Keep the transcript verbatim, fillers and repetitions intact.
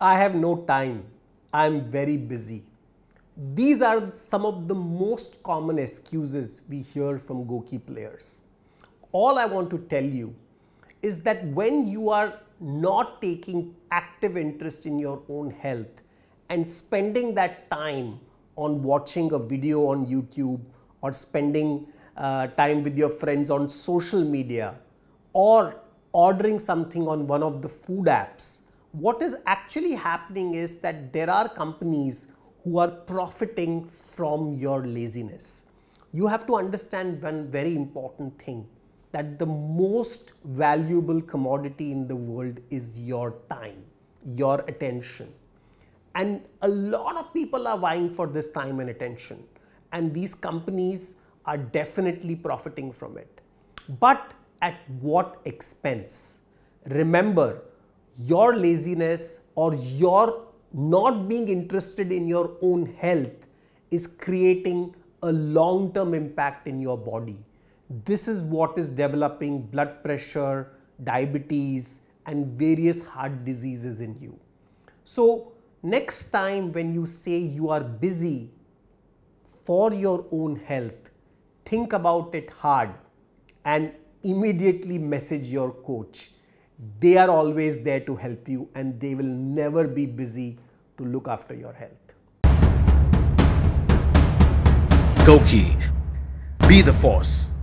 I have no time, I am very busy. These are some of the most common excuses we hear from GOQii players. All I want to tell you is that when you are not taking active interest in your own health and spending that time on watching a video on YouTube or spending uh, time with your friends on social media or ordering something on one of the food apps, what is actually happening is that there are companies who are profiting from your laziness. You have to understand one very important thing, that the most valuable commodity in the world is your time, your attention. And a lot of people are vying for this time and attention, and these companies are definitely profiting from it. But at what expense? Remember, your laziness or your not being interested in your own health is creating a long-term impact in your body. This is what is developing blood pressure, diabetes, and various heart diseases in you. So next time when you say you are busy for your own health, think about it hard and immediately message your coach. They are always there to help you, and they will never be busy to look after your health. GOQii, be the force.